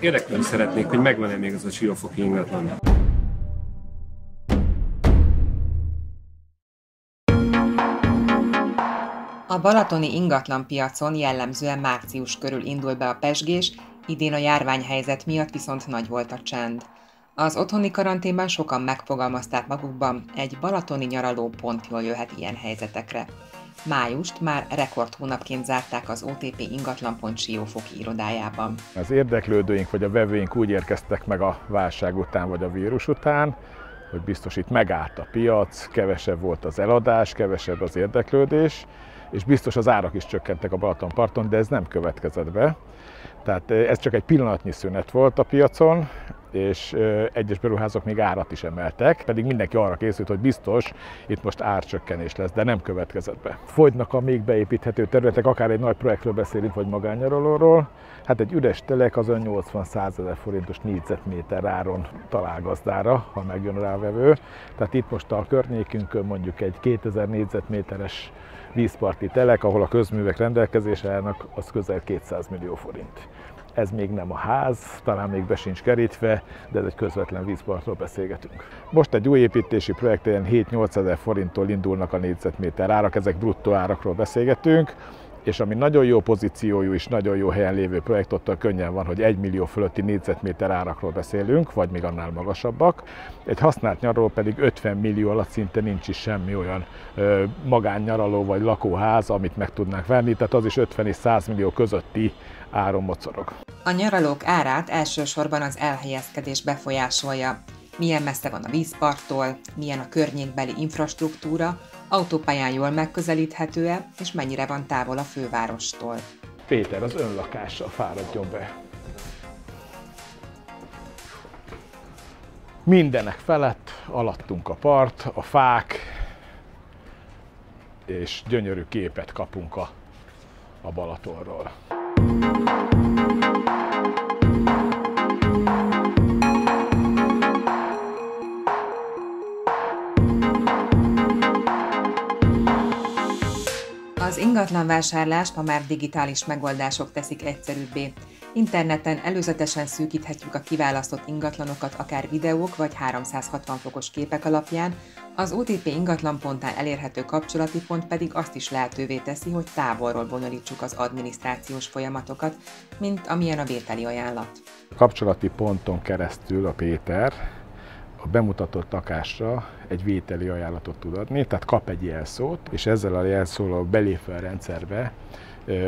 érdeklődni szeretnék, hogy megvan-e még az a siófoki ingatlan. A balatoni ingatlanpiacon jellemzően március körül indul be a pezsgés, idén a járványhelyzet miatt viszont nagy volt a csend. Az otthoni karanténban sokan megfogalmazták magukban, egy balatoni nyaraló pont jól jöhet ilyen helyzetekre. Májust már rekordhónapként zárták az OTP Ingatlanpont siófoki irodájában. Az érdeklődőink vagy a vevőink úgy érkeztek meg a válság után vagy a vírus után, hogy biztos itt megállt a piac, kevesebb volt az eladás, kevesebb az érdeklődés, és biztos az árak is csökkentek a Balatonparton, de ez nem következett be. Tehát ez csak egy pillanatnyi szünet volt a piacon, és egyes beruházók még árat is emeltek, pedig mindenki arra készült, hogy biztos itt most árcsökkenés lesz, de nem következett be. Fogynak a még beépíthető területek, akár egy nagy projektről beszélünk, vagy magánnyaralóról. Hát egy üres telek az 80-100 000 forintos négyzetméter áron talál gazdára, ha megjön rá a vevő. Tehát itt most a környékünkön mondjuk egy 2000 négyzetméteres vízparti telek, ahol a közművek rendelkezésre állnak, az közel 200 millió forint. Ez még nem a ház, talán még be sincs kerítve, de ez egy közvetlen vízpartról beszélgetünk. Most egy új építési projekten 7-8 000 forinttól indulnak a négyzetméter árak, ezek bruttó árakról beszélgetünk, és ami nagyon jó pozíciójú és nagyon jó helyen lévő projekt, ott könnyen van, hogy 1 millió fölötti négyzetméter árakról beszélünk, vagy még annál magasabbak. Egy használt nyaraló pedig 50 millió alatt szinte nincs is semmi olyan magánnyaraló vagy lakóház, amit meg tudnánk venni, tehát az is 50 és 100 millió közötti áron mocorog. A nyaralók árát elsősorban az elhelyezkedés befolyásolja. Milyen messze van a vízparttól, milyen a környékbeli infrastruktúra, autópályán jól megközelíthető-e, és mennyire van távol a fővárostól. Péter, az önlakással fáradjon be. Mindenek felett alattunk a part, a fák, és gyönyörű képet kapunk a Balatonról. Az ingatlanvásárlást ma már digitális megoldások teszik egyszerűbbé. Interneten előzetesen szűkíthetjük a kiválasztott ingatlanokat akár videók vagy 360 fokos képek alapján, az OTP Ingatlanpontnál elérhető kapcsolati pont pedig azt is lehetővé teszi, hogy távolról bonyolítsuk az adminisztrációs folyamatokat, mint amilyen a vételi ajánlat. A kapcsolati ponton keresztül a Péter a bemutatott lakásra egy vételi ajánlatot tud adni, tehát kap egy jelszót, és ezzel a jelszóval belépve a rendszerbe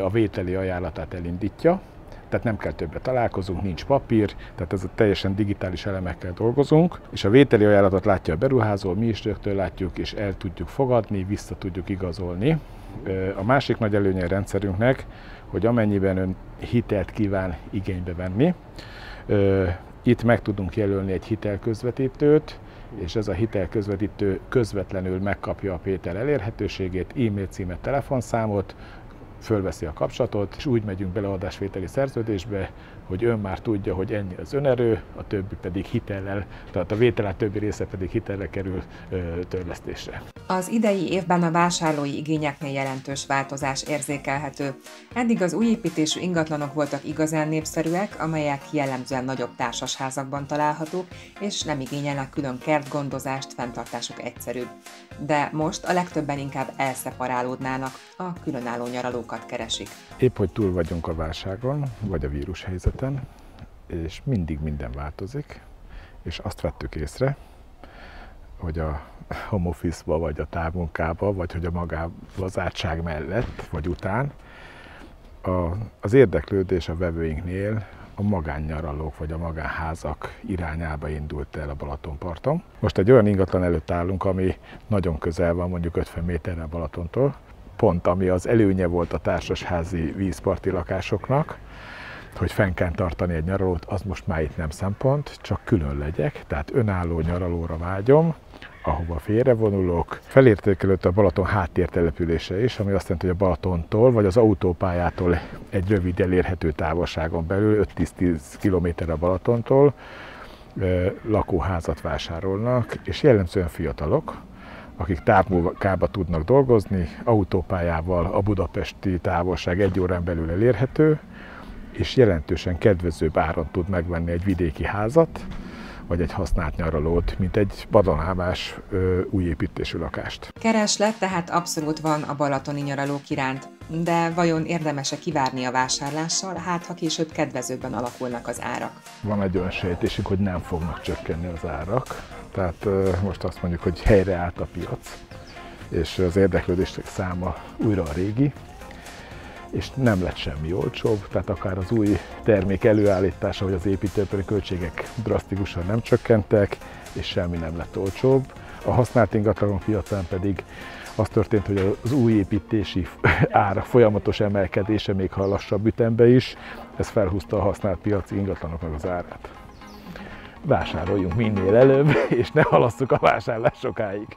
a vételi ajánlatát elindítja, tehát nem kell többet találkozunk, nincs papír, tehát ez teljesen digitális elemekkel dolgozunk, és a vételi ajánlatot látja a beruházó, mi is rögtön látjuk, és el tudjuk fogadni, vissza tudjuk igazolni. A másik nagy előnye a rendszerünknek, hogy amennyiben ön hitelt kíván igénybe venni, itt meg tudunk jelölni egy hitelközvetítőt, és ez a hitelközvetítő közvetlenül megkapja a Péter elérhetőségét, e-mail címet, telefonszámot, fölveszi a kapcsolatot, és úgy megyünk bele adásvételi szerződésbe, hogy ön már tudja, hogy ennyi az önerő, a többi pedig hitellel, tehát a vétel többi része pedig hitellel kerül törlesztésre. Az idei évben a vásárlói igényeknél jelentős változás érzékelhető. Eddig az újépítésű ingatlanok voltak igazán népszerűek, amelyek jellemzően nagyobb társasházakban találhatók, és nem igényelnek külön kertgondozást, fenntartásuk egyszerűbb. De most a legtöbben inkább elszeparálódnának, a különálló nyaralókat keresik. Épp hogy túl vagyunk a válságon, vagy a vírus helyzeten, és mindig minden változik, és azt vettük észre, hogy a home office-ba, vagy a távmunkába, vagy hogy a magávazártság mellett, vagy után az érdeklődés a vevőinknél a magánnyaralók, vagy a magánházak irányába indult el a Balatonparton. Most egy olyan ingatlan előtt állunk, ami nagyon közel van, mondjuk 50 méterre Balatontól, pont ami az előnye volt a társasházi vízparti lakásoknak, hogy fenn kell tartani egy nyaralót, az most már itt nem szempont, csak külön legyek, tehát önálló nyaralóra vágyom, ahova félrevonulok. Felértékelődött a Balaton háttértelepülése is, ami azt jelenti, hogy a Balatontól vagy az autópályától egy rövid elérhető távolságon belül, 5-10 km a Balatontól lakóházat vásárolnak, és jellemzően fiatalok, akik távmunkába tudnak dolgozni, autópályával a budapesti távolság 1 órán belül elérhető, és jelentősen kedvezőbb áron tud megvenni egy vidéki házat, vagy egy használt nyaralót, mint egy padonhámás újépítésű lakást. Kereslet tehát abszolút van a balatoni nyaralók iránt, de vajon érdemes-e kivárni a vásárlással, hát ha később kedvezőbben alakulnak az árak? Van egy olyan sejtésünk, hogy nem fognak csökkenni az árak, tehát most azt mondjuk, hogy helyreállt a piac, és az érdeklődések száma újra a régi, és nem lett semmi olcsóbb, tehát akár az új termék előállítása, vagy az építőipari költségek drasztikusan nem csökkentek, és semmi nem lett olcsóbb. A használt ingatlanok piacán pedig az történt, hogy az új építési ára folyamatos emelkedése, még ha lassabb ütembe is, ez felhúzta a használt piaci ingatlanoknak az árát. Vásároljunk minél előbb, és ne halasszuk a vásárlás sokáig!